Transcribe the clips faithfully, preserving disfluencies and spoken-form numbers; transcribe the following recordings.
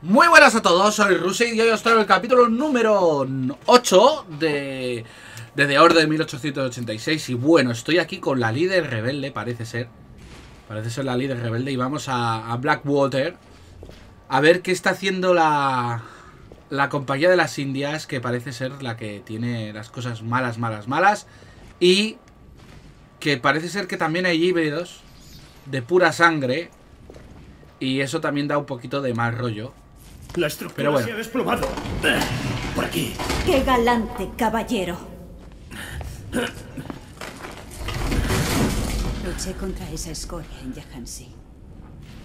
Muy buenas a todos, soy Rusi y hoy os traigo el capítulo número ocho de, de The Order de mil ochocientos ochenta y seis. Y bueno, estoy aquí con la líder rebelde, parece ser. Parece ser la líder rebelde y vamos a, a Blackwater a ver qué está haciendo la, la compañía de las Indias, que parece ser la que tiene las cosas malas, malas, malas. Y que parece ser que también hay híbridos de pura sangre y eso también da un poquito de mal rollo. La estructura, pero bueno, se ha desplomado. Por aquí. Qué galante caballero. Luché contra esa escoria en Jhansi.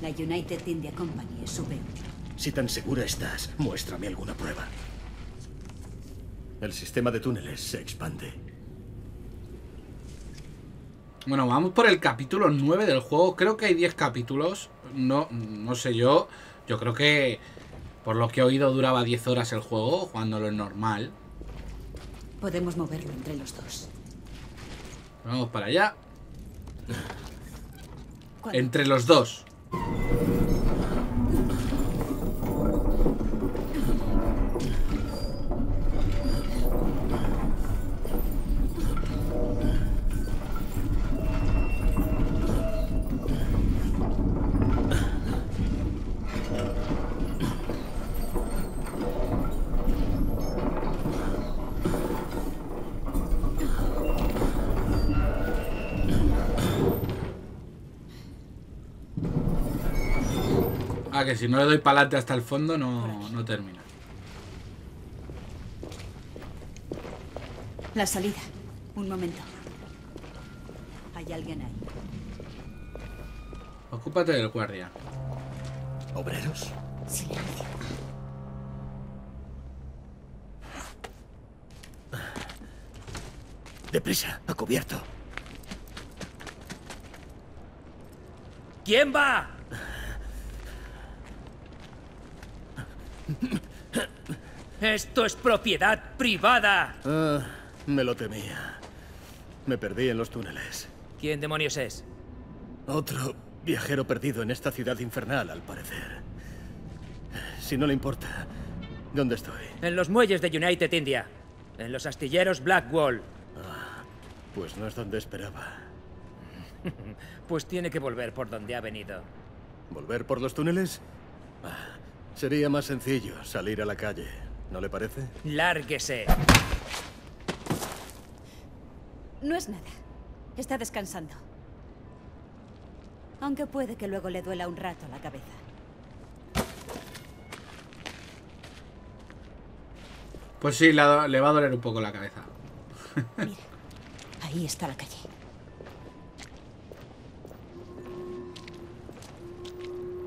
La United India Company es su vehículo. Si tan segura estás, muéstrame alguna prueba. El sistema de túneles se expande. Bueno, vamos por el capítulo nueve del juego. Creo que hay diez capítulos. No, no sé yo. Yo creo que... Por lo que he oído, duraba diez horas el juego, cuando lo es normal. Podemos moverlo entre los dos. Vamos para allá. ¿Cuál? Entre los dos. Ah, que si no le doy pa'lante hasta el fondo no, no termina. La salida. Un momento. Hay alguien ahí. Ocúpate del guardia. ¿Obreros? Silencio. Deprisa, a cubierto. ¿Quién va? Esto es propiedad privada. Ah, me lo temía. Me perdí en los túneles. ¿Quién demonios es? Otro viajero perdido en esta ciudad infernal, al parecer. Si no le importa, ¿dónde estoy? En los muelles de United India. En los astilleros Blackwall. Ah, pues no es donde esperaba. Pues tiene que volver por donde ha venido. ¿Volver por los túneles? Ah. Sería más sencillo salir a la calle, ¿no le parece? ¡Lárguese! No es nada. Está descansando. Aunque puede que luego le duela un rato la cabeza. Pues sí, la, le va a doler un poco la cabeza. Mira, ahí está la calle.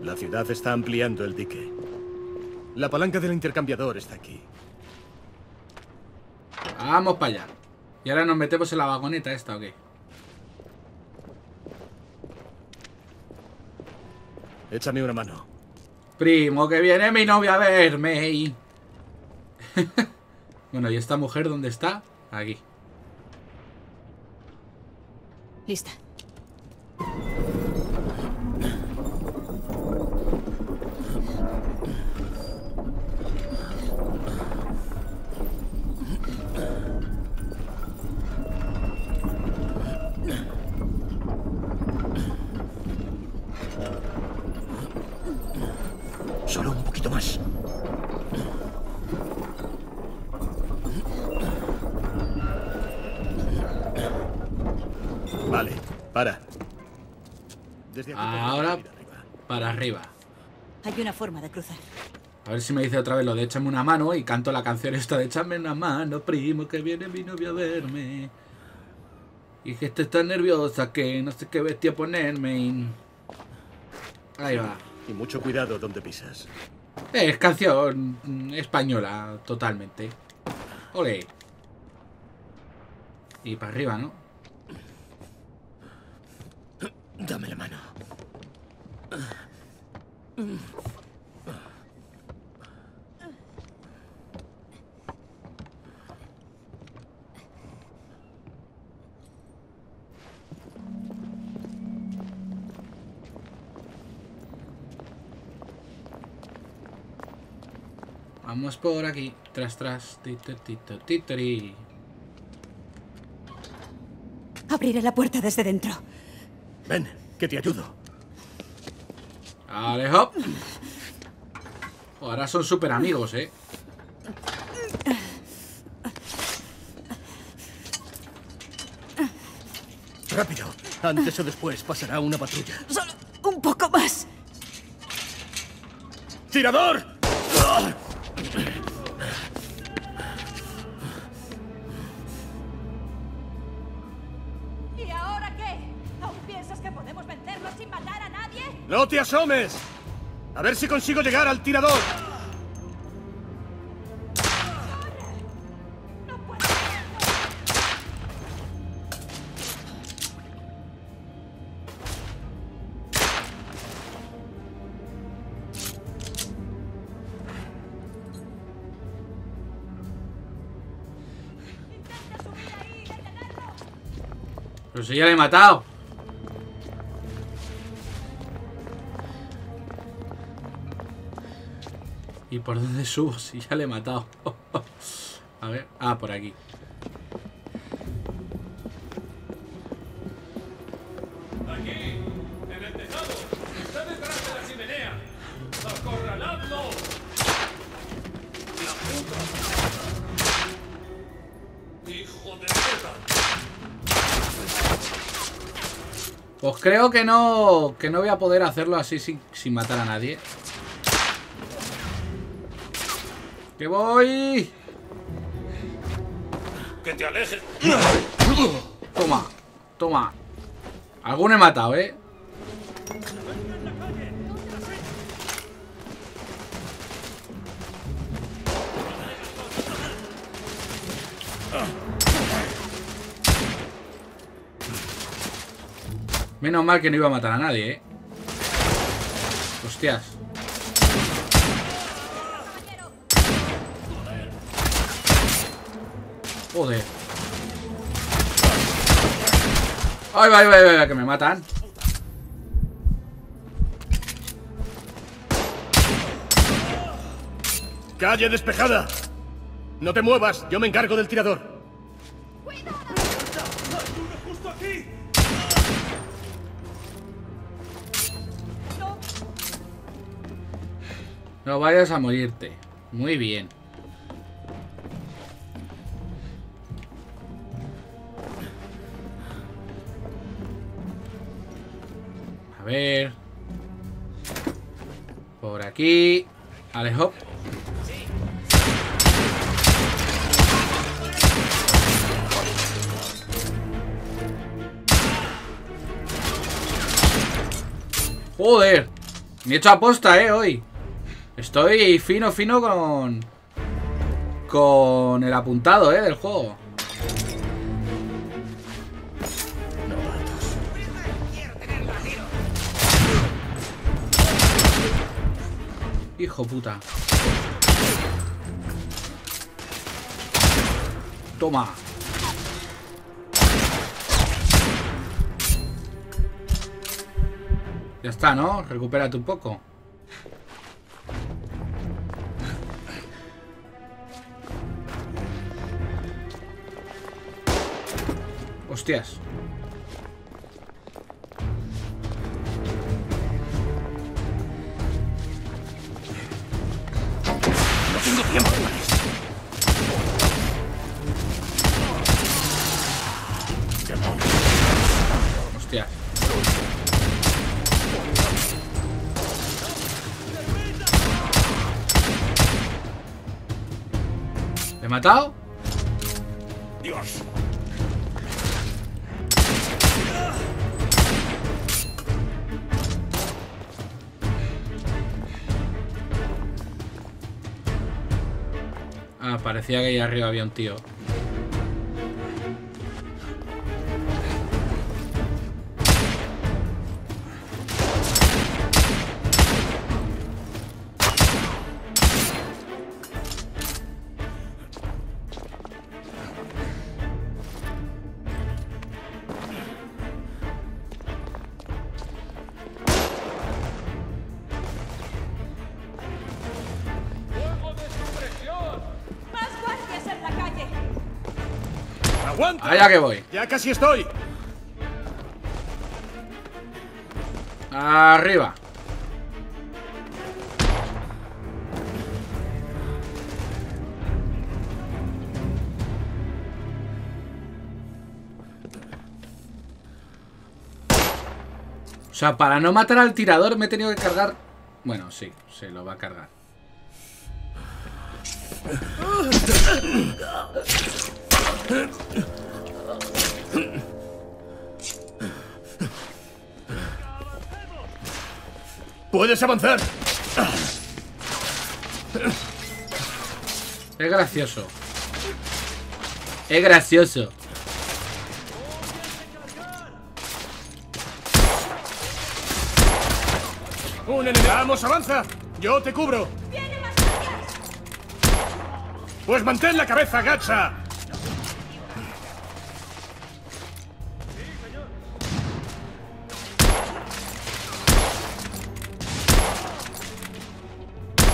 La ciudad está ampliando el dique. La palanca del intercambiador está aquí. Vamos para allá. Y ahora nos metemos en la vagoneta esta, ¿o qué? Échame una mano. Primo, que viene mi novia a verme. Bueno, ¿y esta mujer dónde está? Aquí. Lista. Vale, para. Desde aquí ahora, para arriba. Hay una forma de cruzar. A ver si me dice otra vez lo de échame una mano y canto la canción esta de échame una mano, primo, que viene mi novia a verme. Y que estoy tan nerviosa que no sé qué bestia ponerme. Ahí va. Y mucho cuidado donde pisas. Es canción española, totalmente. Ole. Y para arriba, ¿no? Dame la mano. Vamos por aquí. Tras, tras. Tito, tito, titori. Abriré la puerta desde dentro. Ven, que te ayudo. Vale, hop. Ahora son súper amigos, eh. Rápido. Antes o después pasará una patrulla. Solo un poco más. ¡Tirador! ¿Y ahora qué? ¿Aún piensas que podemos vencerlos sin matar a nadie? ¡No te asomes! A ver si consigo llegar al tirador. Pero si ya le he matado. ¿Y por dónde subo? Si ya le he matado. A ver. Ah, por aquí. Aquí, en el tejado. Está detrás de la chimenea. ¡Acorraladlo! ¡La puta! ¡Hijo de puta! Pues creo que no que no voy a poder hacerlo así sin, sin matar a nadie. ¡Que voy! ¡Que te alejes! Toma, toma. Alguno he matado, ¿eh? Menos mal que no iba a matar a nadie, ¿eh? Hostias. Joder. Ay, va, va, va, que me matan. Calle despejada. No te muevas, yo me encargo del tirador. No vayas a morirte. Muy bien. A ver. Por aquí. Alejo. Joder. Me he hecho aposta, eh, hoy. Estoy fino, fino con... Con el apuntado, ¿eh? Del juego. Hijo puta. Toma. Ya está, ¿no? Recupérate un poco. Hostias. No tengo tiempo. Hostias. ¿Me he matado? Dios. Parecía que ahí arriba había un tío. ¡Fuego de ¡Aguanta! Allá que voy. Ya casi estoy. Arriba. O sea, para no matar al tirador me he tenido que cargar... Bueno, sí, se lo va a cargar. ¡Puedes avanzar! Es gracioso. Es gracioso. Un enemigo. Vamos, avanza. Yo te cubro. Tiene más gracias. Pues mantén la cabeza gacha.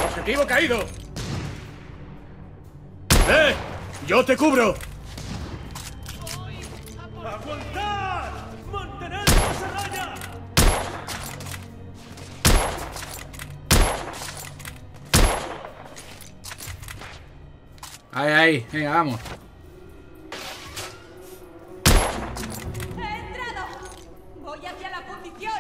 Objetivo caído. Eh, yo te cubro. Ahí, ahí, venga, vamos. He entrado. Voy hacia la posición.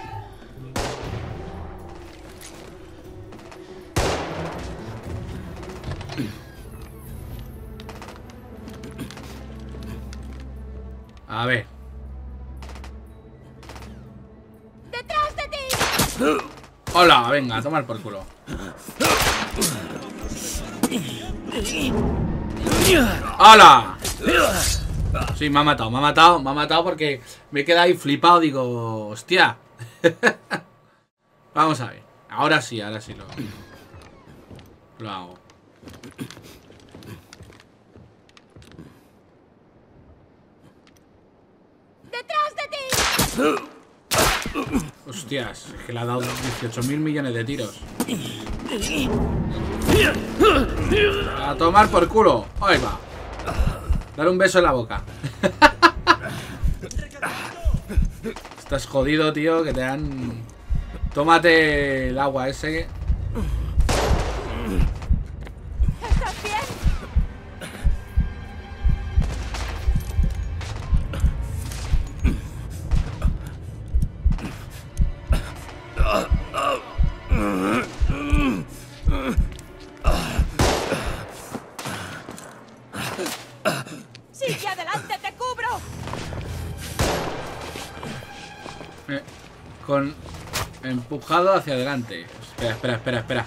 A ver. ¡Detrás de ti! Hola, venga, a tomar por culo. ¡Hala! Sí, me ha matado, me ha matado, me ha matado porque me he quedado ahí flipado. Digo, hostia. Vamos a ver. Ahora sí, ahora sí lo, lo hago. ¡Detrás de ti! Hostias, es que le ha dado dieciocho mil millones de tiros. A tomar por culo. Ahí va. Dale un beso en la boca. Estás jodido, tío, que te dan... Tómate el agua ese. ¿Estás bien? ¡Sigue adelante, te cubro! Eh, con... Empujado hacia adelante. Espera, espera, espera, espera.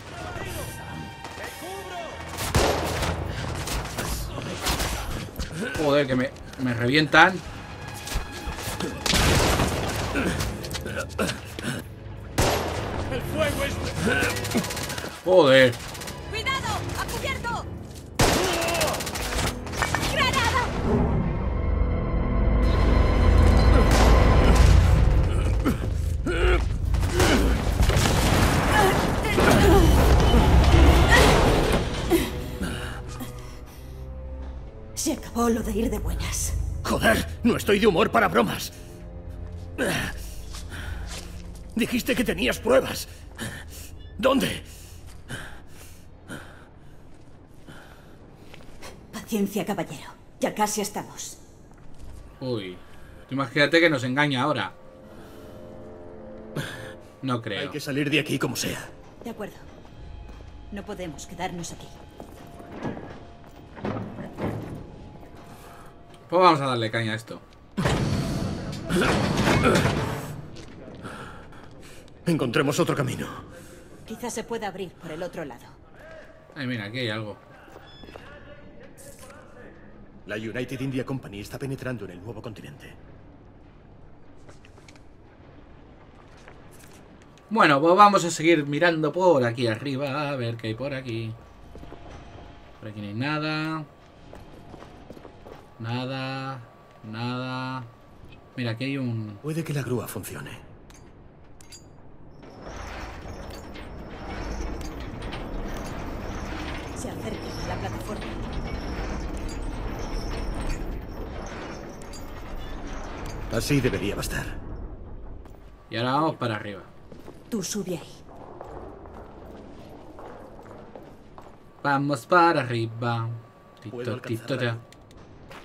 Joder, que me, me revientan. El fuego es... Joder. ¡Cuidado! ¡A cubierto! Se acabó lo de ir de buenas. Joder, no estoy de humor para bromas. Dijiste que tenías pruebas. ¿Dónde? Paciencia, caballero. Ya casi estamos. Uy. Imagínate que nos engaña ahora. No creo. Hay que salir de aquí como sea. De acuerdo. No podemos quedarnos aquí. Pues vamos a darle caña a esto. Encontremos otro camino. Quizás se pueda abrir por el otro lado. Ay, mira, aquí hay algo. La United India Company está penetrando en el nuevo continente. Bueno, pues vamos a seguir mirando por aquí arriba. A ver qué hay por aquí. Por aquí no hay nada. Nada, nada. Mira, aquí hay un... Puede que la grúa funcione. Se acerca a la plataforma. Así debería bastar. Y ahora vamos para arriba. Tú sube ahí. Vamos para arriba. Tito, tito, tito.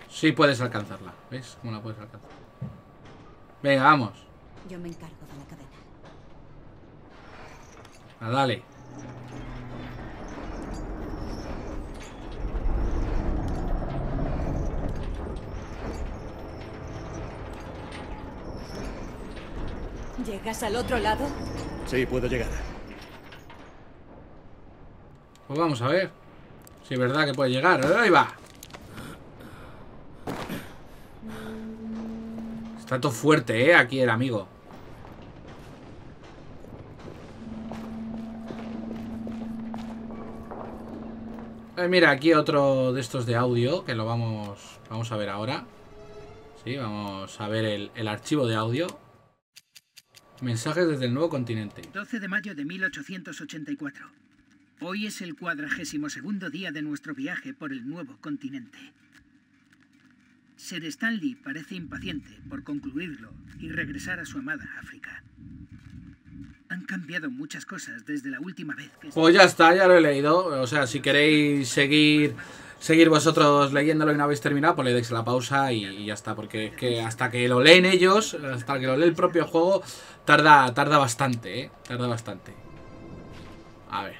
Sí puedes alcanzarla. ¿Ves cómo la puedes alcanzar? Venga, vamos. Yo me encargo de la cadena. Ah, dale. ¿Llegas al otro lado? Sí, puedo llegar. Pues vamos a ver. Si es verdad que puede llegar. ¡Ahí va! Está todo fuerte, ¿eh? Aquí el amigo. Eh, mira, aquí otro de estos de audio que lo vamos, vamos a ver ahora. Sí, vamos a ver el, el archivo de audio. Mensajes desde el nuevo continente. doce de mayo de mil ochocientos ochenta y cuatro. Hoy es el cuadragésimo segundo día de nuestro viaje por el nuevo continente. Sir Stanley parece impaciente por concluirlo y regresar a su amada África. Han cambiado muchas cosas desde la última vez que... Pues ya está, ya lo he leído. O sea, si queréis seguir... Seguir vosotros leyéndolo y no habéis terminado, pues le deis la pausa y, y ya está. Porque es que hasta que lo leen ellos, hasta que lo lee el propio juego, tarda, tarda bastante, ¿eh? Tarda bastante. A ver.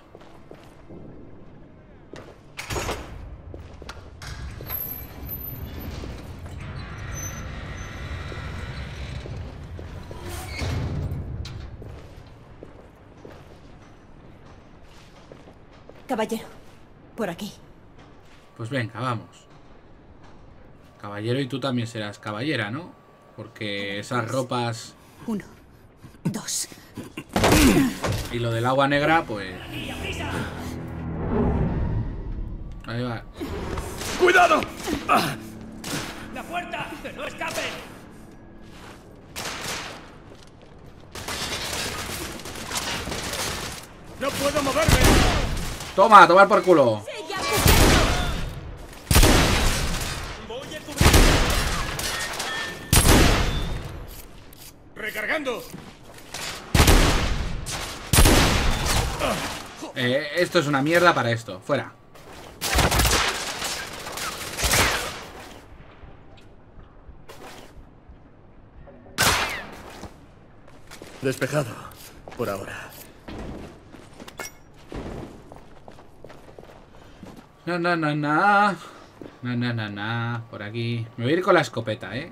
Caballero, por aquí. Pues venga, vamos. Caballero, y tú también serás caballera, ¿no? Porque esas ropas... Uno, dos. Y lo del agua negra, pues... Ahí va. ¡Cuidado! ¡La puerta! ¡Que no escape! ¡No puedo moverme! ¡Toma, tomar por culo! ¡Recargando! Eh, esto es una mierda para esto. Fuera. Despejado. Por ahora. Na, na, na, na. Na, na, na, na. Por aquí. Me voy a ir con la escopeta, ¿eh?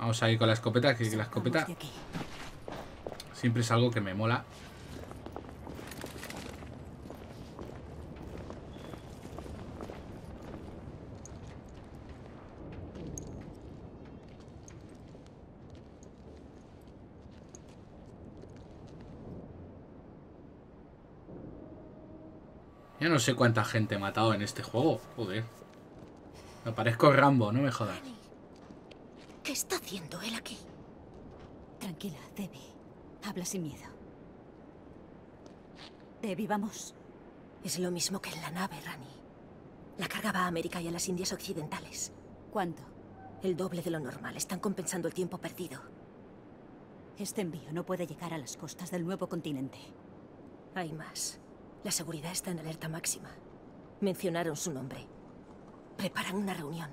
Vamos a ir con la escopeta, que la escopeta siempre es algo que me mola. Ya no sé cuánta gente he matado en este juego, joder. Me parezco Rambo, no me jodas. ¿Qué está haciendo él aquí? Tranquila, Debbie. Habla sin miedo. Debbie, vamos. Es lo mismo que en la nave, Rani. La cargaba a América y a las Indias Occidentales. ¿Cuánto? El doble de lo normal. Están compensando el tiempo perdido. Este envío no puede llegar a las costas del nuevo continente. Hay más. La seguridad está en alerta máxima. Mencionaron su nombre. Preparan una reunión.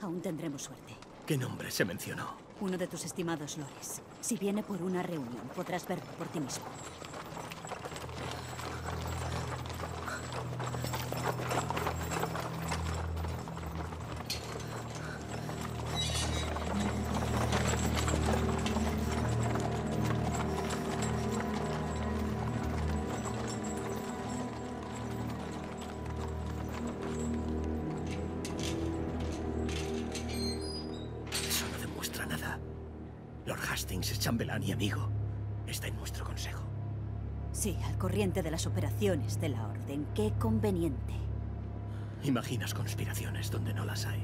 Aún tendremos suerte. ¿Qué nombre se mencionó? Uno de tus estimados lores. Si viene por una reunión, podrás verlo por ti mismo. Amigo, está en nuestro consejo. Sí, al corriente de las operaciones de la Orden. Qué conveniente. Imaginas conspiraciones donde no las hay.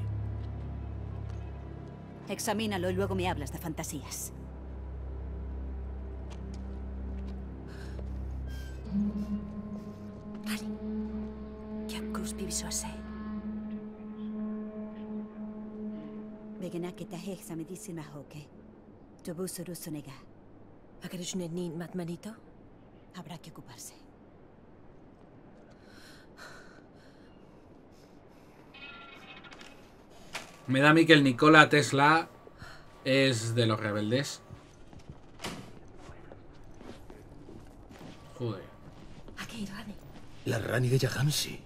Examínalo y luego me hablas de fantasías. Megana ketaheh samedisima hoke. Tobusuru sonega. Akarishne nin matmanito. Habrá que ocuparse. Me da a mí que el Nikola Tesla es de los rebeldes. Joder. Aquí, Rani. La Rani de Jhansi.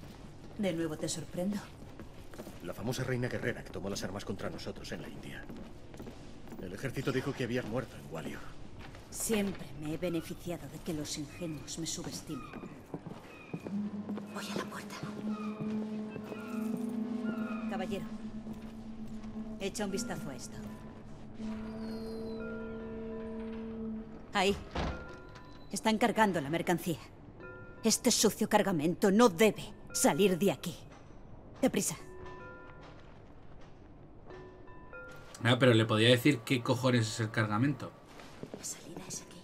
De nuevo te sorprendo. La famosa reina guerrera que tomó las armas contra nosotros en la India. El ejército dijo que habías muerto en Gwalior. Siempre me he beneficiado de que los ingenuos me subestimen. Voy a la puerta. Caballero, echa un vistazo a esto. Ahí. Están cargando la mercancía. Este sucio cargamento no debe salir de aquí. Deprisa. Ah, pero le podía decir qué cojones es el cargamento. La salida es aquí.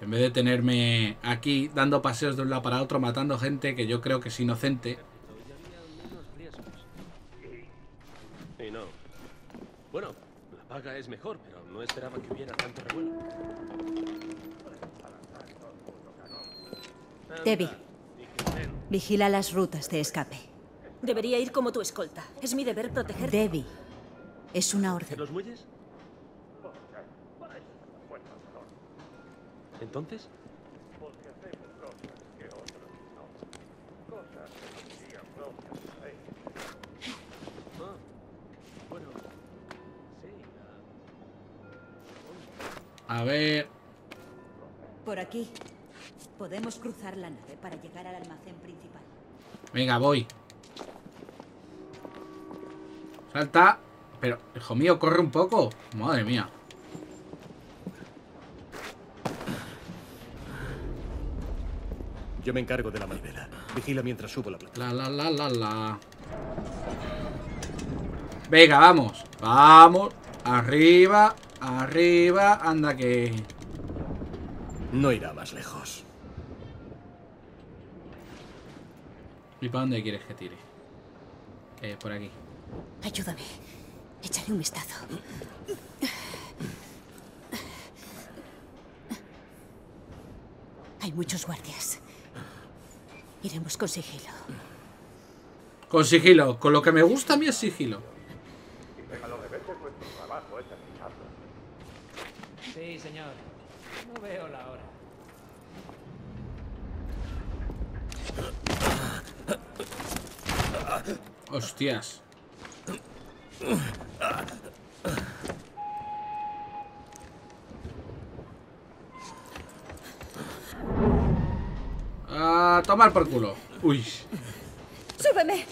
En vez de tenerme aquí dando paseos de un lado para otro, matando gente que yo creo que es inocente. Y no. Bueno, la paga es mejor, pero no esperaba que hubiera tanto revuelo. Debbie, vigila las rutas de escape. Debería ir como tu escolta. Es mi deber protegerte. Debbie, es una orden. ¿Los muelles? ¿Entonces? A ver... Por aquí. Podemos cruzar la nave para llegar al almacén principal. Venga, voy. Salta. Pero, hijo mío, corre un poco. Madre mía. Yo me encargo de la manivela. Vigila mientras subo la plataforma. La, la, la, la, la. Venga, vamos. Vamos. Arriba. Arriba. Anda que... No irá más lejos. ¿Y para dónde quieres que tire? Eh, por aquí. Ayúdame. Échale un vistazo. Hay muchos guardias. Iremos con sigilo. Con sigilo. Con lo que me gusta a mí es sigilo. Sí, señor. No veo la hora. Hostias. A tomar por culo. Uy. Súbeme.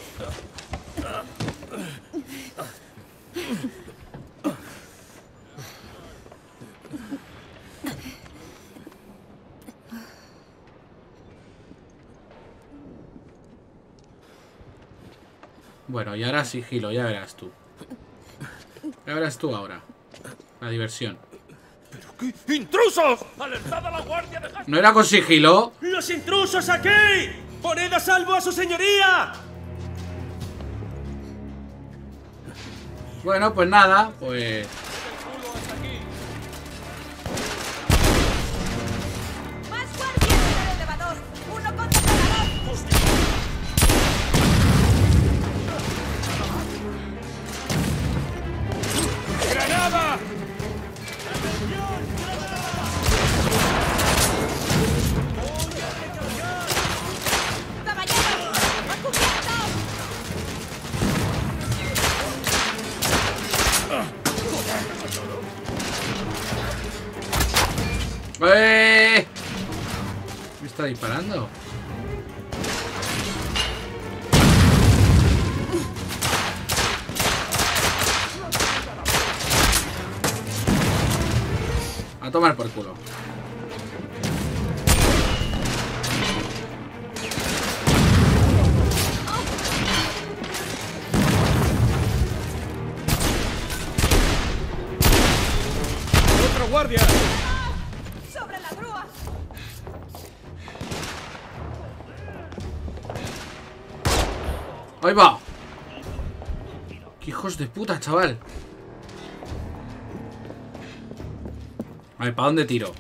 Bueno, y ahora sigilo, ya verás tú. Ya verás tú ahora. La diversión. ¿Pero qué? ¡Intrusos! ¡Alertad a la guardia de Hastings! ¿No era con sigilo? ¡Los intrusos aquí! ¡Poned a salvo a su señoría! Bueno, pues nada, pues... ¡Eh! ¿Me está disparando? A tomar por culo. ¡Otro guardia! ¡Ahí va! ¡Qué hijo hijos de puta, chaval. A ver, ¿para dónde tiro?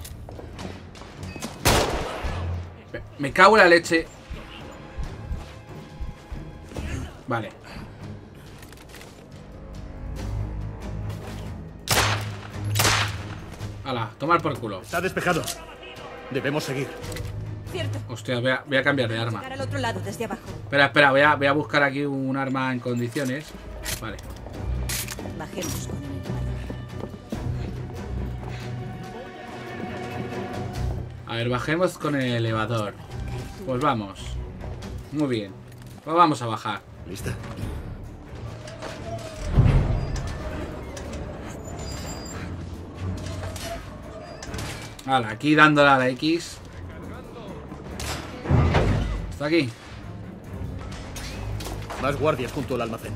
Me cago en la leche. Vale. Hala, tomar por culo. Está despejado. Debemos seguir. Cierto. Hostia, voy a, voy a cambiar de arma. Al otro lado, desde abajo. Espera, espera, voy a, voy a buscar aquí un arma en condiciones. Vale. Bajemos con el elevador. A ver, bajemos con el elevador. Pues vamos. Muy bien. Pues vamos a bajar. ¿Lista? Vale, aquí dándole a la X. Está aquí. Más guardias junto al almacén.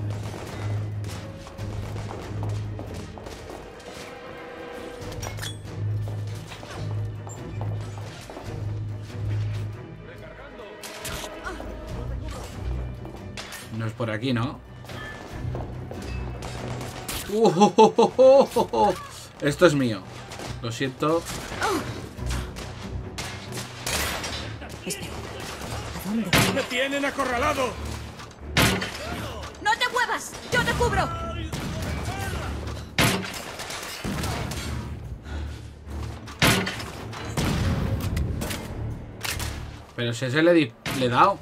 No es por aquí, ¿no? Uh, oh, oh, oh, oh, oh. Esto es mío. Lo siento. ¿A dónde? ¡Me tienen acorralado! ¡No te muevas! ¡Yo te cubro! Pero si ese le, di le he dado.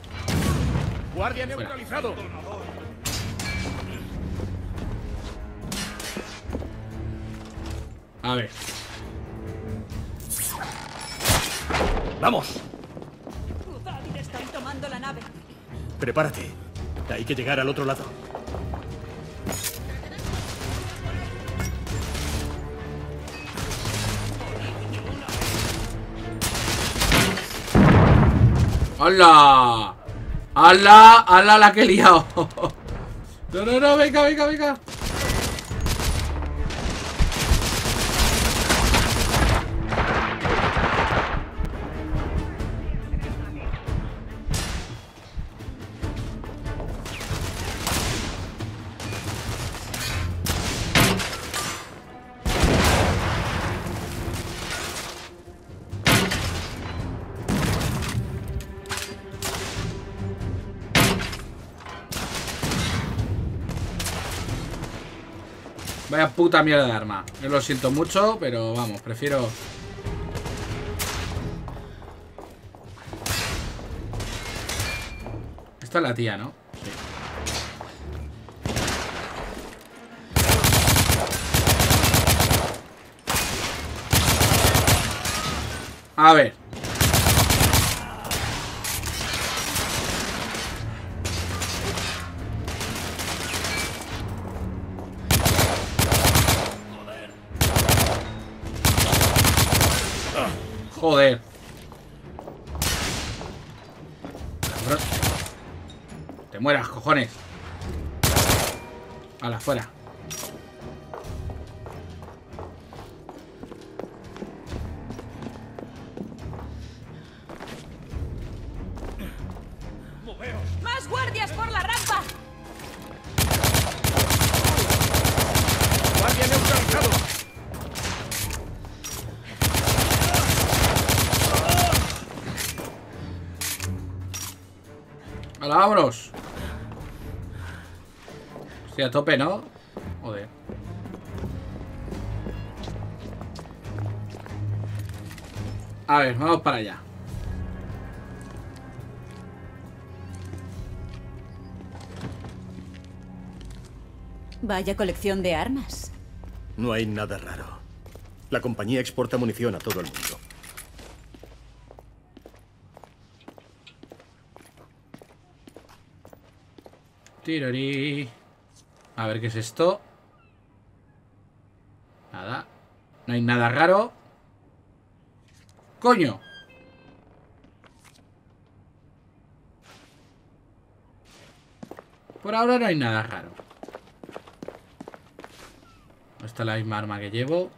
Guardia neutralizado. A ver. ¡Vamos! Están tomando la nave. Prepárate. Hay que llegar al otro lado. ¡Hala! ¡Hala! ¡Hala la que he liado! ¡No, no, no! ¡Venga, venga, venga! Vaya puta mierda de arma. Yo lo siento mucho, pero vamos, prefiero... Esta es la tía, ¿no? Sí. A ver. Joder. Te mueras, cojones. Hala, fuera. ¡Más guardias por la rampa! ¡Guardia neutralizado! ¡Hala, vámonos! Estoy a tope, ¿no? Joder. A ver, vamos para allá. Vaya colección de armas. No hay nada raro. La compañía exporta munición a todo el mundo. Tirori. A ver qué es esto. Nada. No hay nada raro. ¡Coño! Por ahora no hay nada raro. Esta es la misma arma que llevo.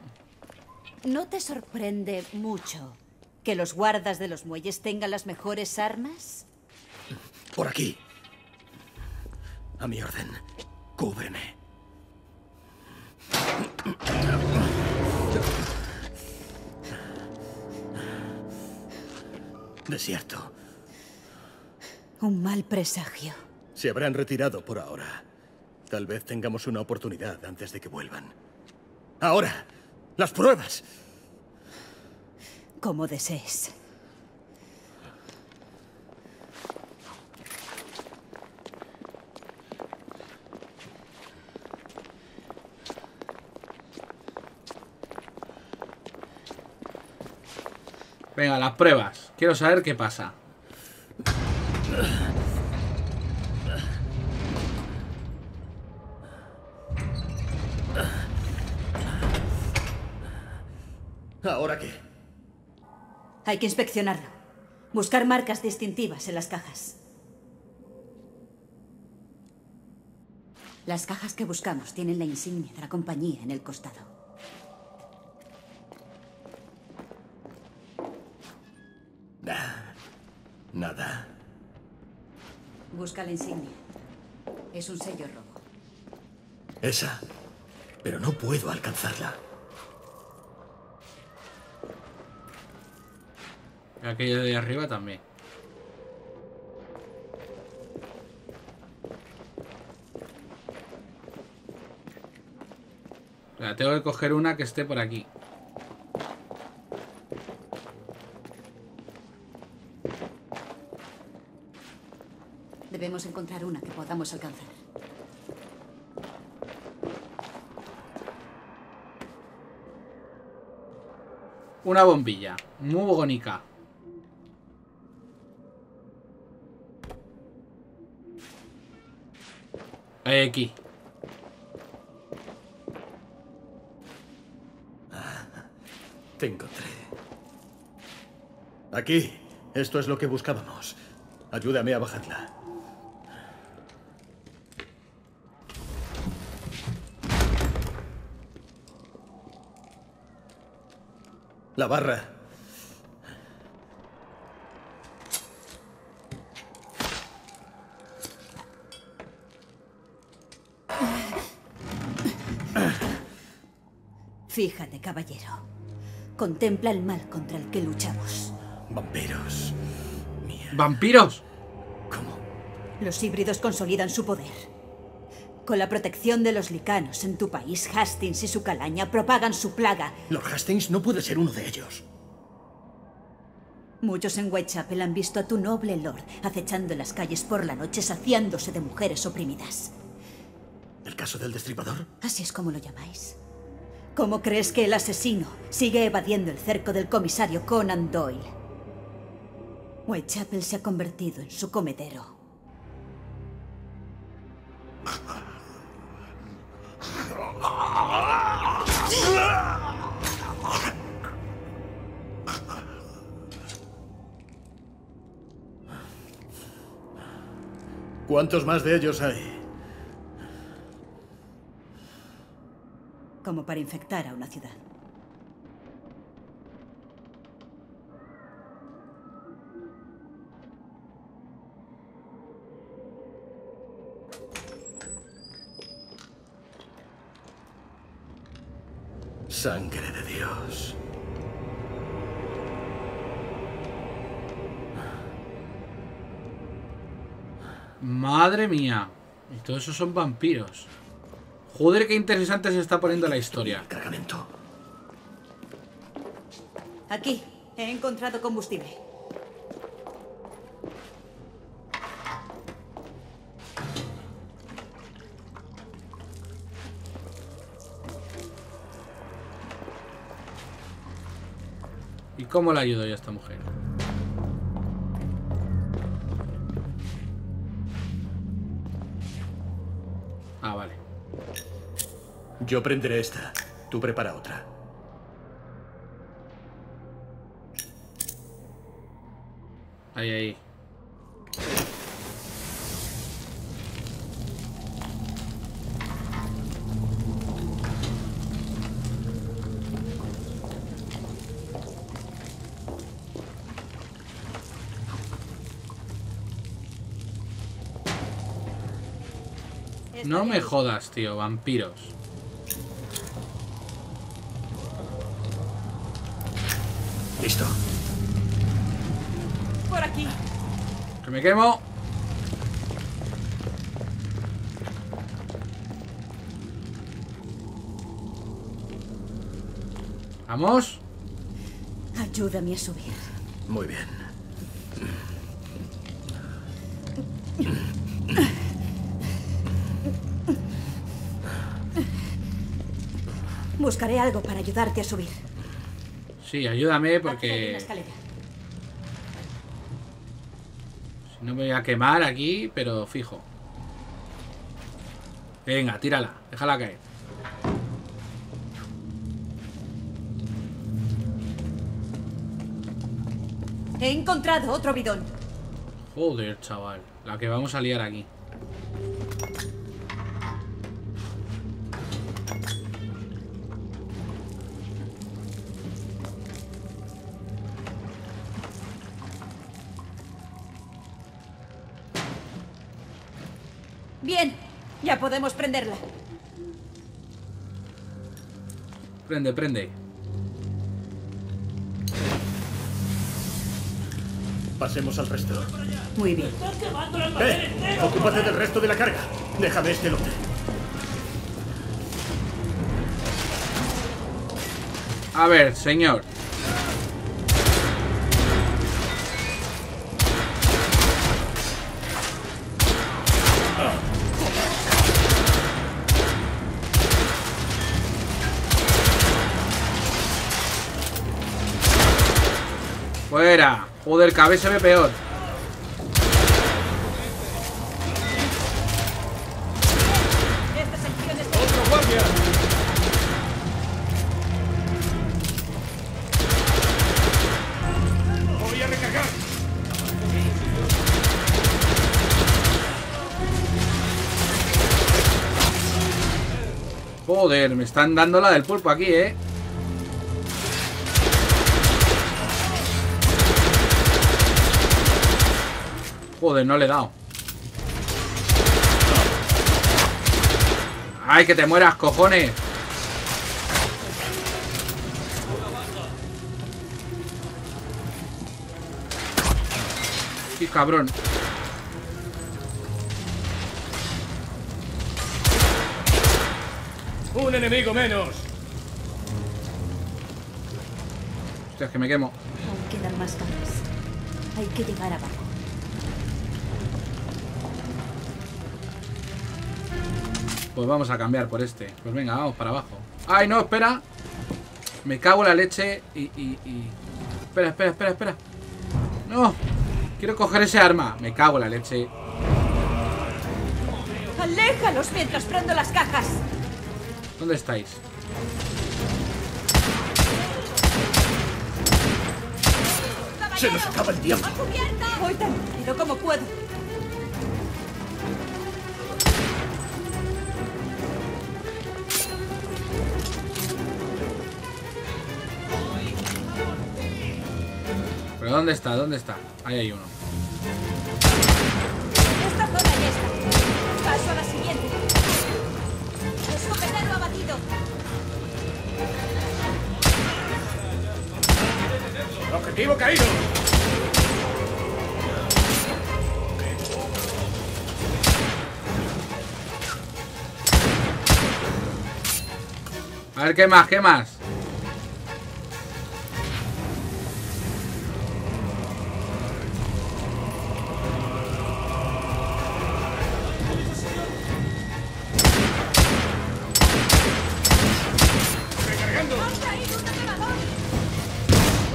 ¿No te sorprende mucho que los guardas de los muelles tengan las mejores armas? Por aquí. A mi orden. Cúbreme. Desierto. Un mal presagio. Se habrán retirado por ahora. Tal vez tengamos una oportunidad antes de que vuelvan. ¡Ahora! ¡Las pruebas! Como desees. Venga, las pruebas. Quiero saber qué pasa. ¿Ahora qué? Hay que inspeccionarlo. Buscar marcas distintivas en las cajas. Las cajas que buscamos tienen la insignia de la compañía en el costado. Nada. Busca la insignia. Es un sello rojo. Esa. Pero no puedo alcanzarla. Aquella de arriba también. O sea, tengo que coger una que esté por aquí. Debemos encontrar una que podamos alcanzar. Una bombilla. Muy bonita. Aquí. Ah, te encontré. Aquí. Esto es lo que buscábamos. Ayúdame a bajarla. La barra. Fíjate, caballero. Contempla el mal contra el que luchamos. Vampiros. Mierda. ¿Vampiros? ¿Cómo? Los híbridos consolidan su poder. Con la protección de los licanos en tu país, Hastings y su calaña propagan su plaga. Lord Hastings no puede ser uno de ellos. Muchos en Whitechapel han visto a tu noble lord acechando en las calles por la noche, saciándose de mujeres oprimidas. ¿El caso del destripador? Así es como lo llamáis. ¿Cómo crees que el asesino sigue evadiendo el cerco del comisario Conan Doyle? Whitechapel se ha convertido en su comedero. ¿Cuántos más de ellos hay? Como para infectar a una ciudad. Sangre de Dios. Madre mía. Y todos esos son vampiros. Joder, qué interesante se está poniendo la historia. Cargamento. Aquí he encontrado combustible. ¿Y cómo le ayudo yo a esta mujer? Ah, vale. Yo prenderé esta. Tú prepara otra. Ahí, ahí. No me jodas, tío, vampiros. por aquí. Que me quemo. Vamos. Ayúdame a subir. Muy bien. Buscaré algo para ayudarte a subir. Sí, ayúdame porque... Si no me voy a quemar aquí, pero fijo. Venga, tírala, déjala caer. He encontrado otro bidón. Joder, chaval, la que vamos a liar aquí. Bien, ya podemos prenderla. Prende, prende. Pasemos al resto. Muy bien. ¡Eh! ¡Ocúpate del resto de la carga! ¡Déjame este lote! A ver, señor. ¡Fuera! Joder, cada vez se ve peor. Joder, me están dando la del pulpo aquí, eh. Joder, no le he dado. ¡Ay, que te mueras, cojones! ¡Qué cabrón! ¡Un enemigo menos! Hostia, es que me quemo. Aún quedan más cargas. Hay que llegar abajo. Pues vamos a cambiar por este. Pues venga, vamos para abajo. ¡Ay, no! Espera. Me cago en la leche y... y, y... Espera, espera, espera, espera. ¡No! Quiero coger ese arma. Me cago en la leche. ¡Aléjalos mientras prendo las cajas! ¿Dónde estáis? ¡Se nos acaba el tiempo! Voy tan rápido como puedo. ¿Dónde está? ¿Dónde está? Ahí hay uno. Esta zona ya está. Paso a la siguiente. Escopetero abatido. Objetivo caído. A ver, ¿qué más? ¿Qué más?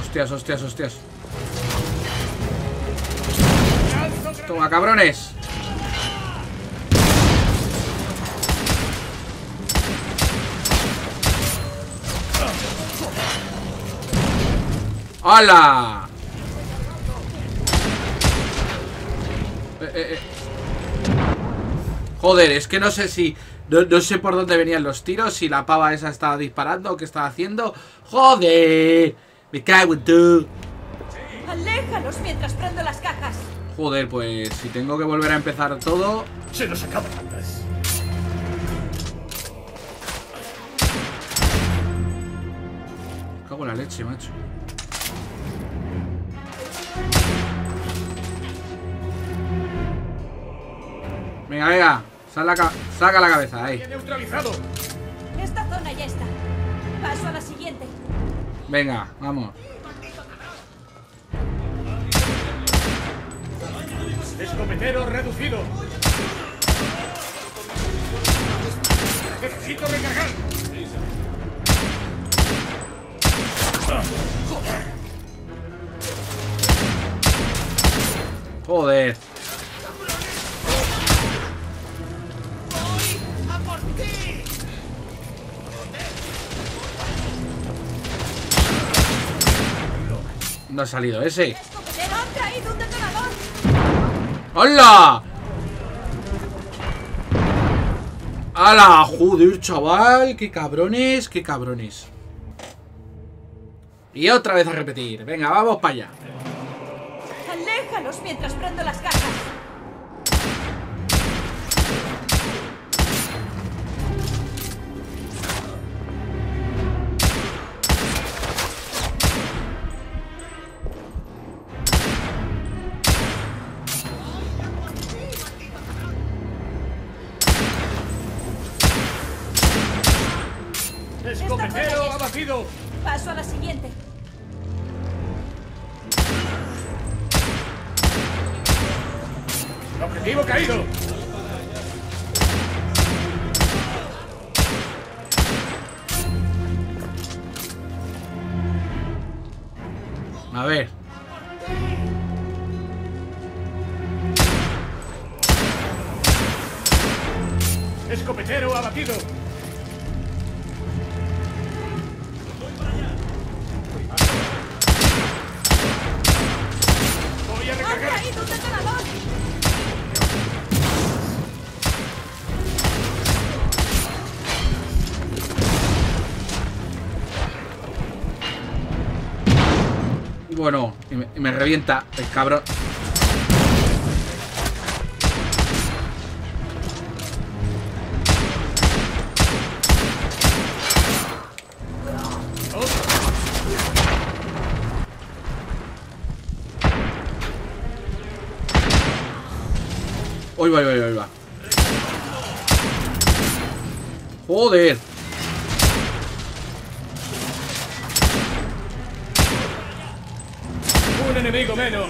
Hostias, hostias, hostias. Toma, cabrones. ¡Hala! Eh, eh, eh. Joder, es que no sé si... No, no sé por dónde venían los tiros. Si la pava esa estaba disparando o qué estaba haciendo. ¡Joder! Me cago en tú. Aléjalos mientras prendo las cajas. Joder, pues si tengo que volver a empezar todo. Se nos acaba. Me cago en la leche, macho. Venga, venga. Sal la saca la cabeza, ahí. Esta zona ya está. Paso a la siguiente. Venga, vamos. Escopetero reducido. Necesito recargar. Joder. Voy a por ti. No ha salido ese. ¡Hala! ¡Hala! ¡Joder, chaval! ¡Qué cabrones! ¡Qué cabrones! Y otra vez a repetir. Venga, vamos para allá. Aléjalos mientras prendo las cajas. Escopetero abatido. Paso a la siguiente. Objetivo caído. A ver. Escopetero abatido. Bueno, y me, y me revienta el cabrón. Uy, va, va, va, va. Joder. Un enemigo menos.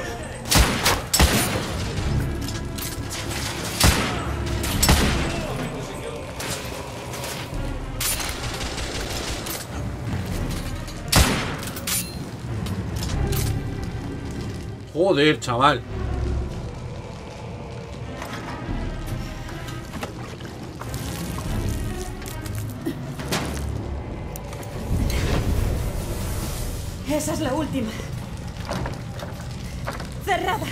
Joder, chaval. Esa es la última. Cerrada.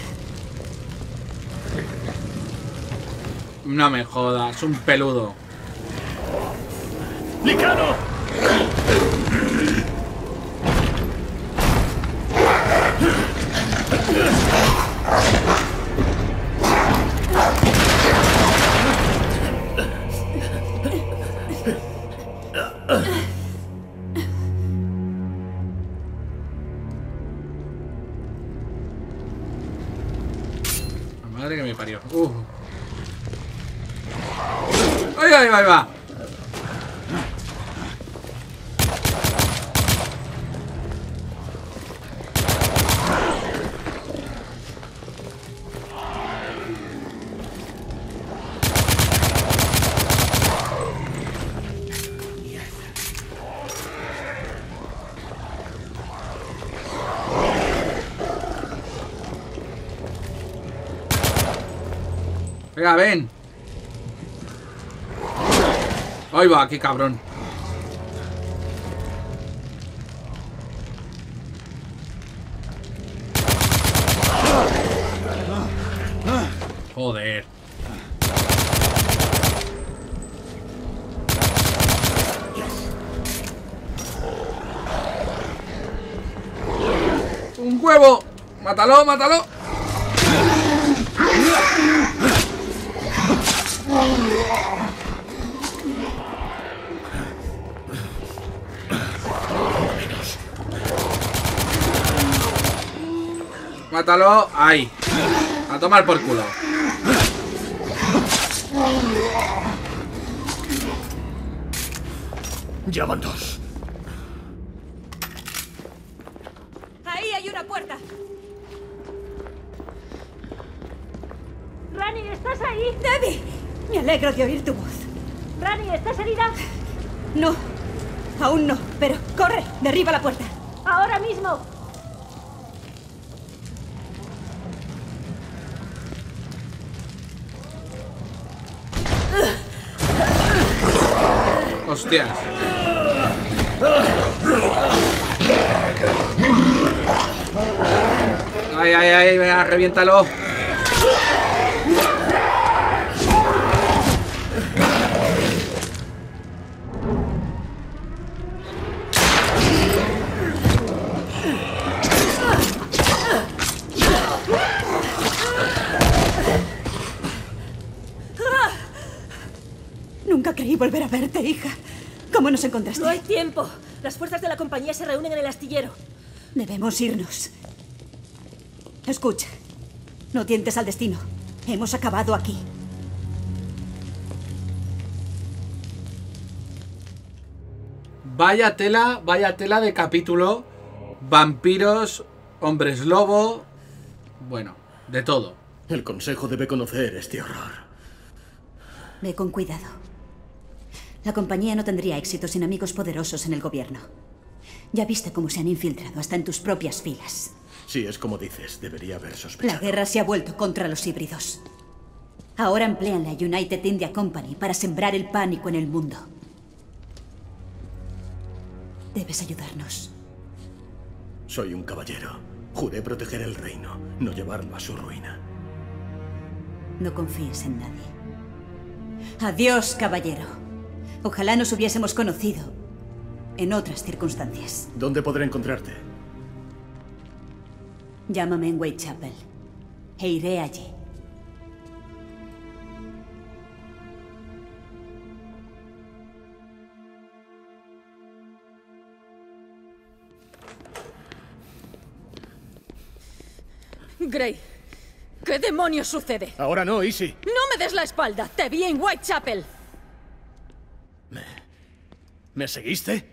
No me jodas, un peludo. ¡Licano! Uh. Ahí, ahí va, ahí va. Venga, ven. Ahí va, qué cabrón. Joder. Un huevo. Mátalo, mátalo. Mátalo, ahí. A tomar por culo. Ya van dos. Ahí hay una puerta. Rani, ¿estás ahí? Debbie, me alegro de oír tu voz. Rani, ¿estás herida? No, aún no, pero corre, derriba la puerta. Ahora mismo. Hostias. Ay, ay, ay, venga, reviéntalo. Nunca creí volver a verte, hija. ¿Cómo nos encontraste? No hay tiempo. Las fuerzas de la compañía se reúnen en el astillero. Debemos irnos. Escucha, no tientes al destino. Hemos acabado aquí. Vaya tela, vaya tela de capítulo. Vampiros, hombres lobo... Bueno, de todo. El consejo debe conocer este horror. Ve con cuidado. La compañía no tendría éxito sin amigos poderosos en el gobierno. Ya viste cómo se han infiltrado hasta en tus propias filas. Sí, es como dices, debería haber sospechado. La guerra se ha vuelto contra los híbridos. Ahora emplean la United India Company para sembrar el pánico en el mundo. Debes ayudarnos. Soy un caballero. Juré proteger el reino, no llevarlo a su ruina. No confíes en nadie. Adiós, caballero. Ojalá nos hubiésemos conocido en otras circunstancias. ¿Dónde podré encontrarte? Llámame en Whitechapel e iré allí. Grey, ¿qué demonios sucede? Ahora no, Izzy. No me des la espalda, te vi en Whitechapel. ¿Me... ¿Me seguiste?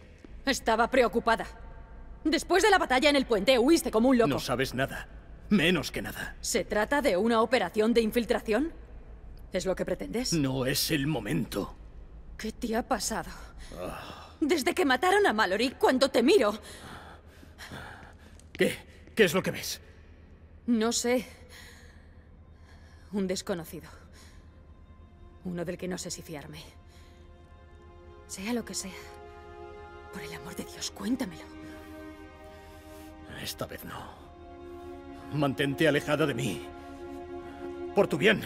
Estaba preocupada. Después de la batalla en el puente, huiste como un loco. No sabes nada. Menos que nada. ¿Se trata de una operación de infiltración? ¿Es lo que pretendes? No es el momento. ¿Qué te ha pasado? Oh. Desde que mataron a Mallory, cuando te miro... ¿Qué? ¿Qué es lo que ves? No sé. Un desconocido. Uno del que no sé si fiarme. Sea lo que sea. Por el amor de Dios, cuéntamelo. Esta vez no. Mantente alejada de mí. Por tu bien.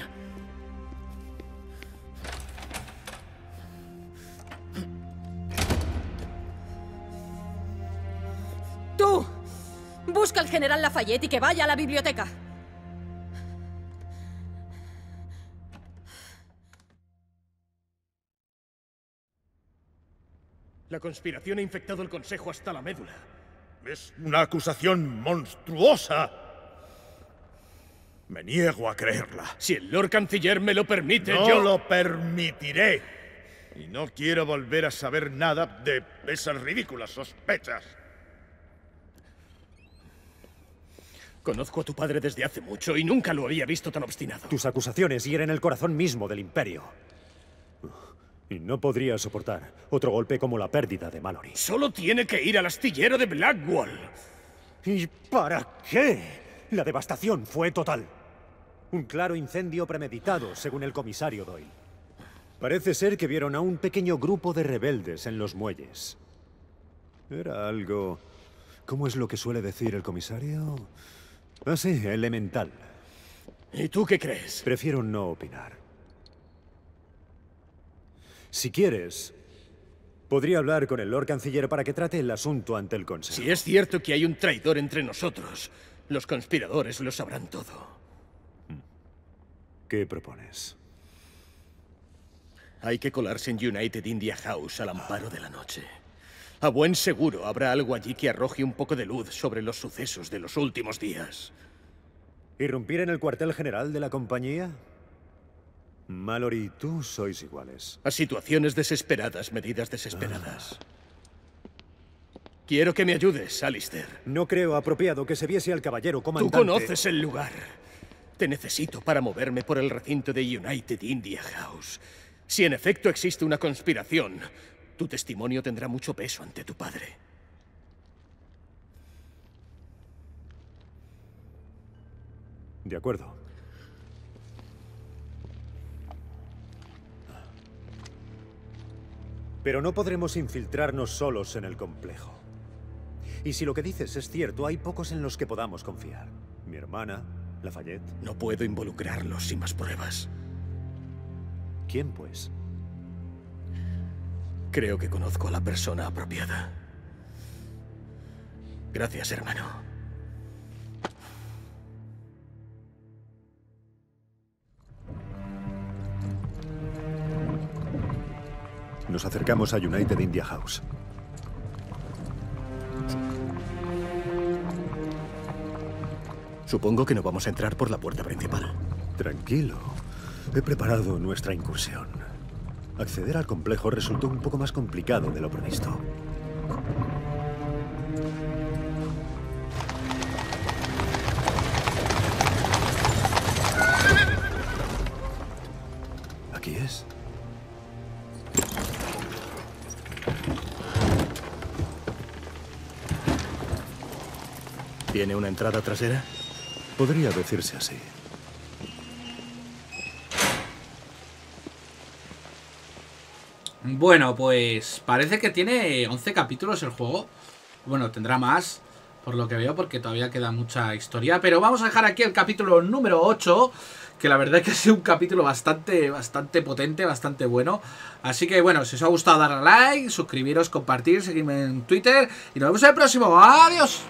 ¡Tú! Busca al general Lafayette y que vaya a la biblioteca. La conspiración ha infectado el Consejo hasta la médula. Es una acusación monstruosa. Me niego a creerla. Si el Lord Canciller me lo permite, yo... No lo permitiré. Y no quiero volver a saber nada de esas ridículas sospechas. Conozco a tu padre desde hace mucho y nunca lo había visto tan obstinado. Tus acusaciones hieren el corazón mismo del Imperio. Y no podría soportar otro golpe como la pérdida de Mallory. Solo tiene que ir al astillero de Blackwall. ¿Y para qué? La devastación fue total. Un claro incendio premeditado, según el comisario Doyle. Parece ser que vieron a un pequeño grupo de rebeldes en los muelles. Era algo... ¿Cómo es lo que suele decir el comisario? Ah, sí, elemental. ¿Y tú qué crees? Prefiero no opinar. Si quieres, podría hablar con el Lord Canciller para que trate el asunto ante el Consejo. Si es cierto que hay un traidor entre nosotros, los conspiradores lo sabrán todo. ¿Qué propones? Hay que colarse en United India House al amparo de la noche. A buen seguro habrá algo allí que arroje un poco de luz sobre los sucesos de los últimos días. ¿Irrumpir en el cuartel general de la compañía? Mallory, tú sois iguales. A situaciones desesperadas, medidas desesperadas. Ah. Quiero que me ayudes, Alistair. No creo apropiado que se viese al caballero comandante. Tú conoces el lugar. Te necesito para moverme por el recinto de United India House. Si en efecto existe una conspiración, tu testimonio tendrá mucho peso ante tu padre. De acuerdo. Pero no podremos infiltrarnos solos en el complejo. Y si lo que dices es cierto, hay pocos en los que podamos confiar. Mi hermana, Lafayette... No puedo involucrarlos sin más pruebas. ¿Quién, pues? Creo que conozco a la persona apropiada. Gracias, hermano. Nos acercamos a United India House. Supongo que no vamos a entrar por la puerta principal. Tranquilo. He preparado nuestra incursión. Acceder al complejo resultó un poco más complicado de lo previsto. Aquí es. ¿Tiene una entrada trasera? Podría decirse así. Bueno, pues parece que tiene once capítulos el juego. Bueno, tendrá más, por lo que veo, porque todavía queda mucha historia. Pero vamos a dejar aquí el capítulo número ocho, que la verdad es que ha sido un capítulo bastante, bastante potente, bastante bueno. Así que bueno, si os ha gustado, darle a like, suscribiros, compartir, seguirme en Twitter. Y nos vemos en el próximo. ¡Adiós!